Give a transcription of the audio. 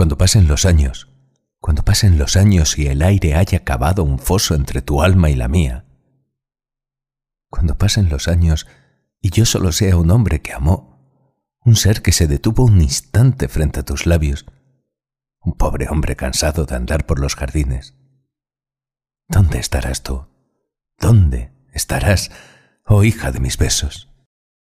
Cuando pasen los años, y el aire haya cavado un foso entre tu alma y la mía, cuando pasen los años y yo solo sea un hombre que amó, un ser que se detuvo un instante frente a tus labios, un pobre hombre cansado de andar por los jardines, ¿dónde estarás tú? ¿Dónde estarás, oh hija de mis besos?